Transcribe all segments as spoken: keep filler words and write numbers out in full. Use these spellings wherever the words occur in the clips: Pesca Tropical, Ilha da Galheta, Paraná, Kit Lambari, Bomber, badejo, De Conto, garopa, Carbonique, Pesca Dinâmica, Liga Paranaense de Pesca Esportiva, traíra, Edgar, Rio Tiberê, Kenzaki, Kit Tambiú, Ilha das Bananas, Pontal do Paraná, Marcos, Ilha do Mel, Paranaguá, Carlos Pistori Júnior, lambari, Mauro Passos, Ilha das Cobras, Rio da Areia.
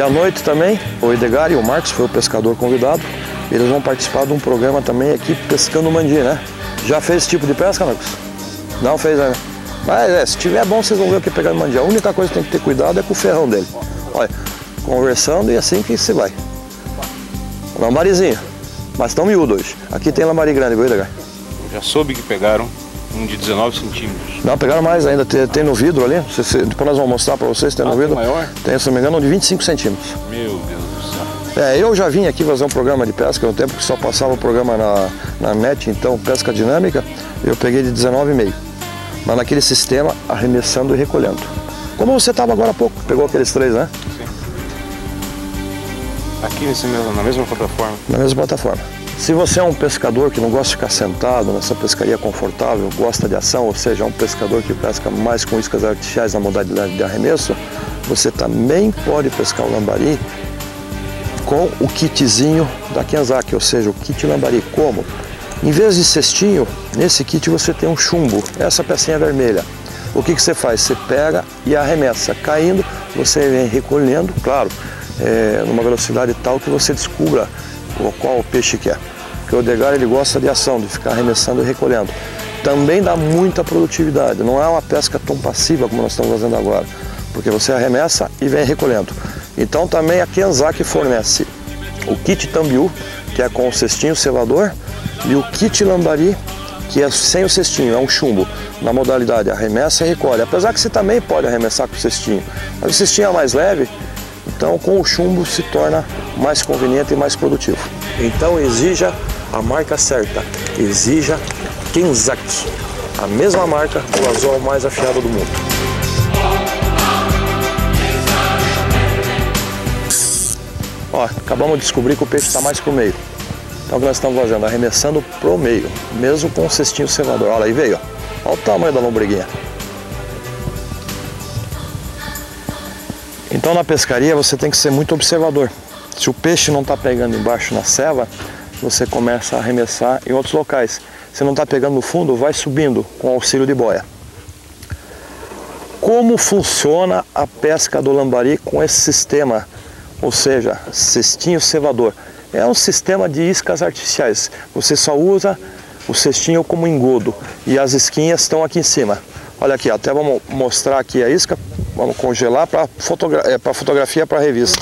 E à noite também, o Edgar e o Marcos, foi o pescador convidado, eles vão participar de um programa também aqui, Pescando Mandi, né? Já fez esse tipo de pesca, Marcos? Não fez, né? Mas é, se tiver bom, vocês vão ver o que pegar no mandi. A única coisa que tem que ter cuidado é com o ferrão dele. Olha, conversando e assim que se vai. Lambarizinho, mas tão miúdo hoje. Aqui tem lambari grande, viu, Edgar? Já soube que pegaram um de dezenove centímetros. Não, pegaram mais ainda, tem, tem no vidro ali. Se, se, depois nós vamos mostrar pra vocês, tem ah, no vidro. Tem maior? Tem, se não me engano, um de vinte e cinco centímetros. Meu Deus do céu. É, eu já vim aqui fazer um programa de pesca, no tempo que só passava o programa na, na net, então, Pesca Dinâmica, eu peguei de dezenove e meio. Mas naquele sistema, arremessando e recolhendo. Como você estava agora há pouco, pegou aqueles três, né? Sim. Aqui nesse mesmo, na mesma plataforma? Na mesma plataforma. Se você é um pescador que não gosta de ficar sentado nessa pescaria confortável, gosta de ação, ou seja, é um pescador que pesca mais com iscas artificiais na modalidade de arremesso, você também pode pescar o lambari com o kitzinho da Kenzaki, ou seja, o kit lambari. Como? Em vez de cestinho, nesse kit você tem um chumbo, essa pecinha vermelha. O que, que você faz? Você pega e arremessa. Caindo, você vem recolhendo, claro, é, numa velocidade tal que você descubra qual o peixe que é. Porque o Edgar, ele gosta de ação, de ficar arremessando e recolhendo. Também dá muita produtividade, não é uma pesca tão passiva como nós estamos fazendo agora, porque você arremessa e vem recolhendo. Então também a Kenzaki fornece o kit Tambiú, que é com o cestinho selador, e o kit lambari, que é sem o cestinho, é um chumbo, na modalidade arremessa e recolhe. Apesar que você também pode arremessar com o cestinho, mas o cestinho é mais leve, então com o chumbo se torna mais conveniente e mais produtivo. Então exija a marca certa, exija Kenzaki, a mesma marca do anzol mais afiado do mundo. Ó, acabamos de descobrir que o peixe está mais pro meio. Então o que nós estamos fazendo? Arremessando pro meio, mesmo com o cestinho selador. Olha aí, veio. Olha o tamanho da lombriguinha. Então na pescaria você tem que ser muito observador. Se o peixe não está pegando embaixo na ceva, você começa a arremessar em outros locais. Se não está pegando no fundo, vai subindo com auxílio de boia. Como funciona a pesca do lambari com esse sistema? Ou seja, cestinho cevador. É um sistema de iscas artificiais. Você só usa o cestinho como engodo e as isquinhas estão aqui em cima. Olha aqui, até vamos mostrar aqui a isca. Vamos congelar para fotogra é, fotografia, para revista.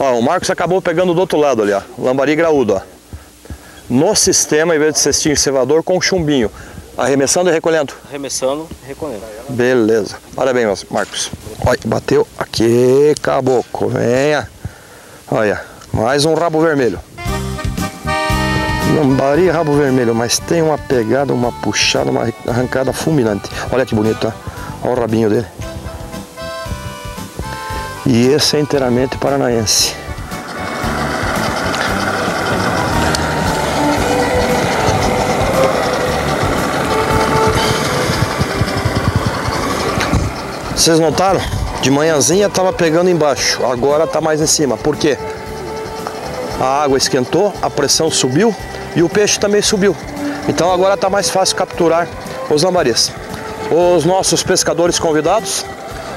Ó, o Marcos acabou pegando do outro lado ali, ó, lambari graúdo. Ó. No sistema, em vez de cestinho cevador, com chumbinho. Arremessando e recolhendo? Arremessando e recolhendo. Beleza. Parabéns, Marcos. Olha, bateu aqui, caboclo. Venha. Olha, mais um rabo vermelho. Lambari rabo vermelho, mas tem uma pegada, uma puxada, uma arrancada fulminante. Olha que bonito, tá? Olha o rabinho dele. E esse é inteiramente paranaense. Vocês notaram? De manhãzinha estava pegando embaixo, agora está mais em cima. Por quê? A água esquentou, a pressão subiu e o peixe também subiu. Então agora está mais fácil capturar os lambaris. Os nossos pescadores convidados,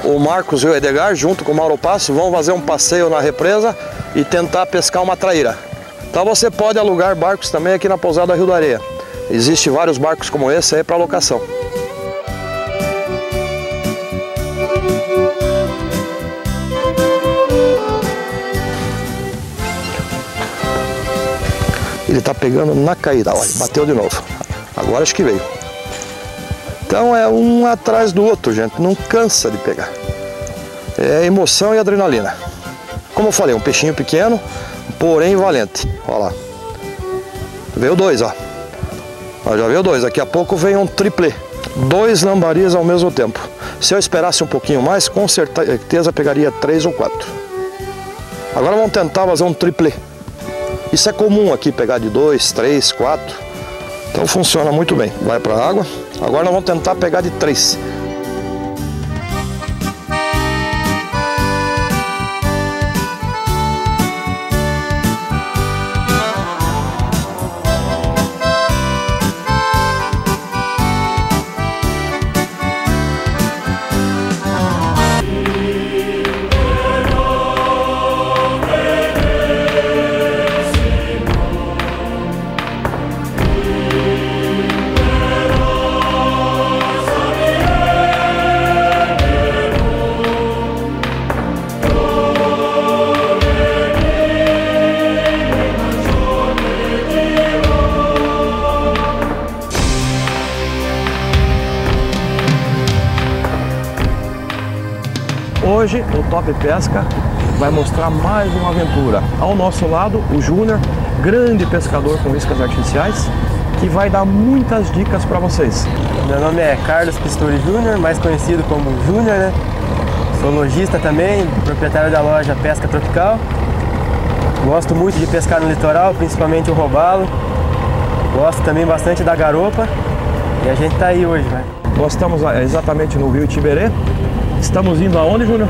o Marcos e o Edgar, junto com o Mauro Passos, vão fazer um passeio na represa e tentar pescar uma traíra. Então você pode alugar barcos também aqui na pousada Rio da Areia. Existem vários barcos como esse aí para locação. Ele está pegando na caída, olha, bateu de novo. Agora acho que veio. Então é um atrás do outro, gente, não cansa de pegar. É emoção e adrenalina. Como eu falei, um peixinho pequeno, porém valente. Olha lá. Veio dois, ó. Ó, já veio dois, daqui a pouco vem um triplê. Dois lambaris ao mesmo tempo. Se eu esperasse um pouquinho mais, com certeza pegaria três ou quatro. Agora vamos tentar fazer um triplê. Isso é comum aqui, pegar de dois, três, quatro. Então funciona muito bem. Vai para a água. Agora nós vamos tentar pegar de três. hoje o Top Pesca vai mostrar mais uma aventura. Ao nosso lado, o Júnior, grande pescador com iscas artificiais, que vai dar muitas dicas para vocês. Meu nome é Carlos Pistori Júnior, mais conhecido como Júnior, né? Sou lojista também, proprietário da loja Pesca Tropical. Gosto muito de pescar no litoral, principalmente o robalo. Gosto também bastante da garopa. E a gente tá aí hoje, né? Nós estamos exatamente no Rio Tiberê. Estamos indo aonde, Júnior?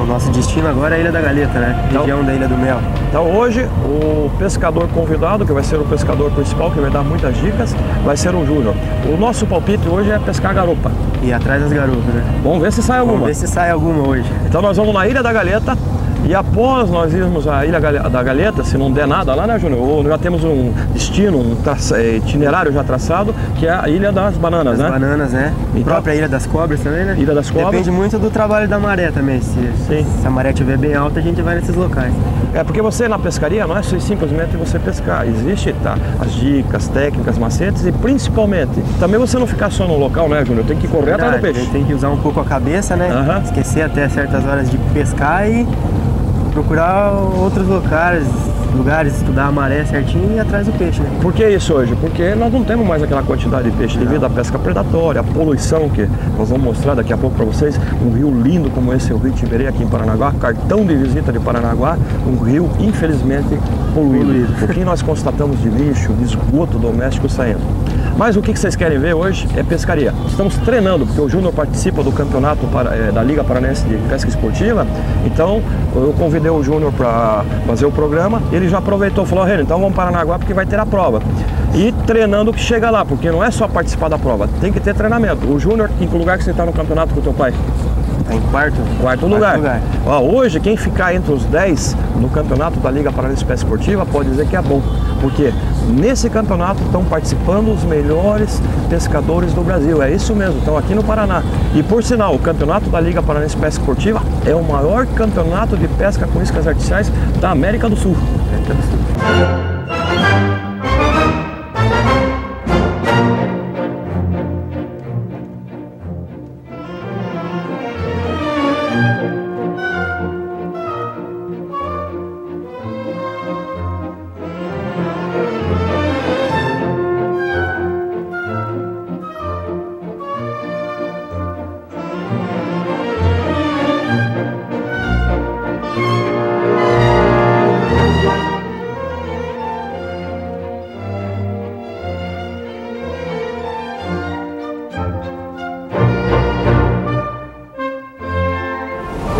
O nosso destino agora é a Ilha da Galheta, né? Então, região da Ilha do Mel. Então hoje o pescador convidado, que vai ser o pescador principal, que vai dar muitas dicas, vai ser o Júnior. O nosso palpite hoje é pescar garupa. E atrás das garupas, né? Vamos ver se sai alguma. Vamos ver se sai alguma hoje. Então nós vamos na Ilha da Galheta. E após nós irmos à Ilha da Galheta, se não der nada lá, né, Júnior? Já temos um destino, um traça, itinerário já traçado, que é a Ilha das Bananas, das né? Bananas, né? A então, própria Ilha das Cobras também, né? Ilha das Cobras. Depende muito do trabalho da maré também. Se, Sim. se a maré estiver bem alta, a gente vai nesses locais. É porque você na pescaria não é só simplesmente você pescar. Existe tá, as dicas, técnicas, macetes e principalmente também você não ficar só no local, né, Júnior? Tem que correr Verdade, atrás do peixe. Tem que usar um pouco a cabeça, né? Uhum. Esquecer até certas horas de pescar e procurar outros locais, lugares, estudar a maré certinho e ir atrás do peixe, né? Por que isso hoje? Porque nós não temos mais aquela quantidade de peixe devido à pesca predatória, a poluição, que nós vamos mostrar daqui a pouco para vocês. Um rio lindo como esse, o Rio Tiberê, aqui em Paranaguá, cartão de visita de Paranaguá, um rio infelizmente poluído. poluído. O que nós constatamos de lixo, de esgoto doméstico saindo. Mas o que vocês querem ver hoje é pescaria. Estamos treinando, porque o Júnior participa do campeonato para, é, da Liga Paranaense de Pesca Esportiva. Então eu convidei o Júnior para fazer o programa. Ele já aproveitou e falou, Renan, então vamos para Paranaguá porque vai ter a prova. E treinando o que chega lá, porque não é só participar da prova, tem que ter treinamento. O Júnior, em que lugar que você está no campeonato com o teu pai? Em quarto, quarto lugar. lugar. Ó, hoje, quem ficar entre os dez no campeonato da Liga Paranaense de Pesca Esportiva pode dizer que é bom, porque nesse campeonato estão participando os melhores pescadores do Brasil. É isso mesmo, estão aqui no Paraná. E por sinal, o campeonato da Liga Paranaense de Pesca Esportiva é o maior campeonato de pesca com iscas artificiais da América do Sul. América do Sul.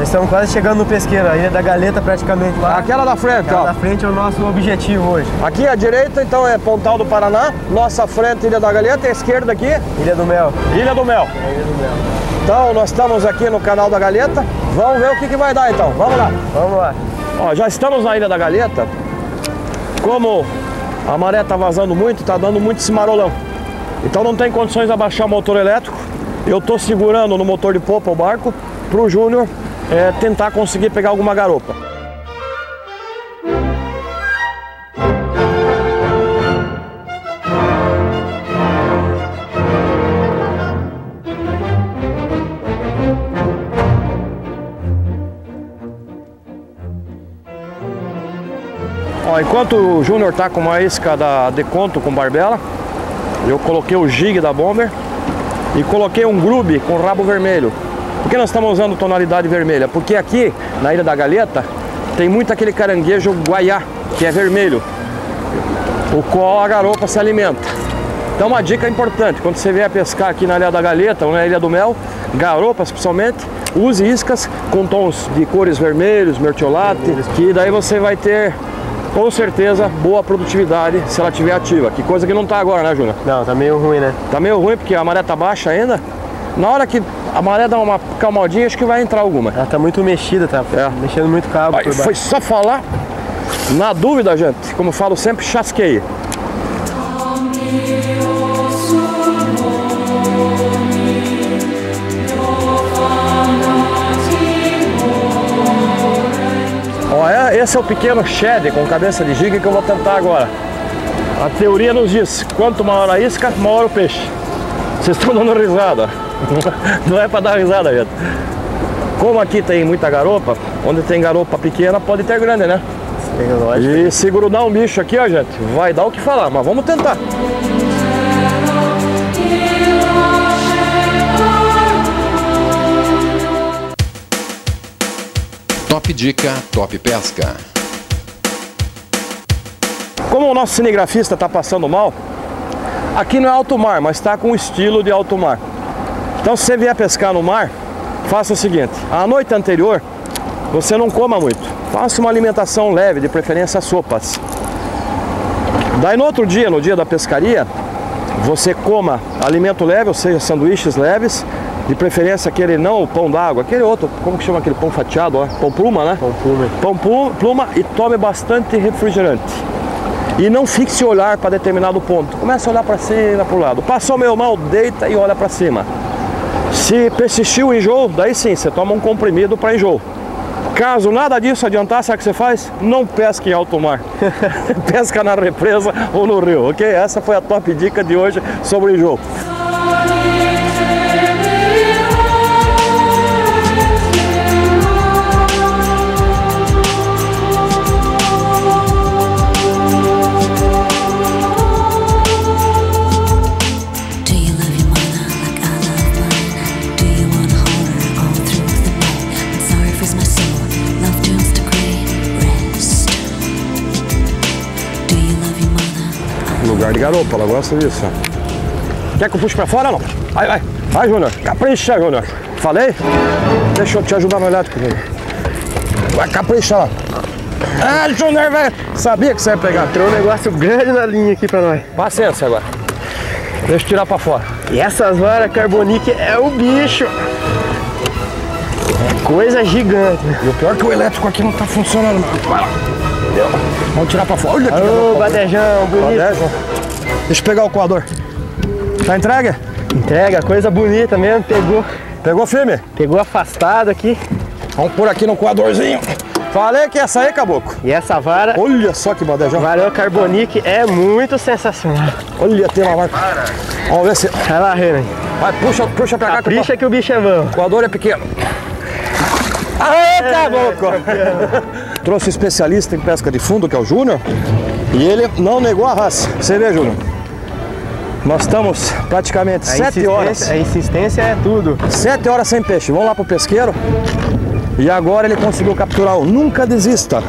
Estamos quase chegando no pesqueiro, a Ilha da Galheta praticamente lá. Aquela da frente, Aquela ó. da frente é o nosso objetivo hoje. Aqui à direita, então, é Pontal do Paraná. Nossa frente, Ilha da Galheta. À esquerda aqui... Ilha do Mel. Ilha do Mel. É, Ilha do Mel. Então, nós estamos aqui no canal da Galheta. Vamos ver o que, que vai dar, então. Vamos lá. Vamos lá. Ó, já estamos na Ilha da Galheta. Como a maré está vazando muito, está dando muito esse marolão. Então, não tem condições de abaixar o motor elétrico. Eu estou segurando no motor de popa o barco para o Júnior... É, tentar conseguir pegar alguma garopa. Ó, enquanto o Júnior tá com uma isca da De Conto com barbela, eu coloquei o jig da Bomber e coloquei um grube com rabo vermelho. Por que nós estamos usando tonalidade vermelha? Porque aqui, na Ilha da Galheta, tem muito aquele caranguejo guaiá, que é vermelho, o qual a garopa se alimenta. Então uma dica importante, quando você vier pescar aqui na Ilha da Galheta ou na Ilha do Mel, garopas principalmente, use iscas com tons de cores vermelhos, mertiolate, que daí você vai ter, com certeza, boa produtividade se ela estiver ativa. Que coisa que não está agora, né, Júnior? Não, tá meio ruim, né? Tá meio ruim porque a maré tá baixa ainda. Na hora que a maré dá uma calmadinha, acho que vai entrar alguma. Ela tá muito mexida, tá? É. Mexendo muito cabo. Aí, por baixo. Foi só falar. Na dúvida, gente, como eu falo sempre, chasqueia. Ó, é, esse é o pequeno shed com cabeça de giga que eu vou tentar agora. A teoria nos diz, quanto maior a isca, maior o peixe. Vocês estão dando risada. Não é para dar risada, gente. Como aqui tem muita garopa, onde tem garopa pequena pode ter grande, né? Sim, lógico. E se grudar um bicho aqui, ó, gente, vai dar o que falar, mas vamos tentar. Top dica, top pesca. Como o nosso cinegrafista está passando mal, aqui não é alto mar, mas está com o estilo de alto mar. Então se você vier pescar no mar, faça o seguinte, a noite anterior você não coma muito. Faça uma alimentação leve, de preferência sopas. Daí no outro dia, no dia da pescaria, você coma alimento leve, ou seja, sanduíches leves. De preferência aquele não, o pão d'água, aquele outro, como que chama aquele pão fatiado, ó? Pão pluma, né? Pão pluma. Pão pluma e tome bastante refrigerante. E não fixe o olhar para determinado ponto. Comece a olhar para cima, para o lado. Passou meio mal, deita e olha para cima. Se persistir o enjoo, daí sim, você toma um comprimido para enjoo. Caso nada disso adiantar, sabe o que você faz? Não pesca em alto mar. Pesca na represa ou no rio, ok? Essa foi a top dica de hoje sobre o enjoo. Lugar de garopa, ela gosta disso. Quer que eu puxe pra fora ou não? Vai, vai. Vai, Júnior. Capricha, Júnior. Falei? Deixa eu te ajudar no elétrico, Júnior. Vai, capricha lá. Ah, Júnior, velho. Sabia que você ia pegar. Entrou um negócio grande na linha aqui pra nós. Paciência agora. Deixa eu tirar pra fora. E essas varas Carbonique é o bicho. É coisa gigante. E o pior é que o elétrico aqui não tá funcionando. Vai lá. Deu. Vamos tirar pra fora. Olha aqui. Ô, badejão, bonito. Badejo. Deixa eu pegar o coador. Tá entregue? Entrega, coisa bonita mesmo. Pegou. Pegou firme? Pegou afastado aqui. Vamos por aqui no coadorzinho. Falei que essa aí, caboclo. E essa vara. Olha só que badejão. Varão Carbonique é muito sensacional. Olha, tem uma vara. Vamos ver se. Vai lá, Renan. Vai, puxa, puxa pra cá. Puxa que o bicho é bom. O coador é pequeno. Aê, caboclo! É, trouxe um especialista em pesca de fundo, que é o Júnior, e ele não negou a raça. Você vê, Júnior, nós estamos praticamente sete horas. A insistência é tudo. Sete horas sem peixe. Vamos lá pro pesqueiro. E agora ele conseguiu capturar um. Nunca desista.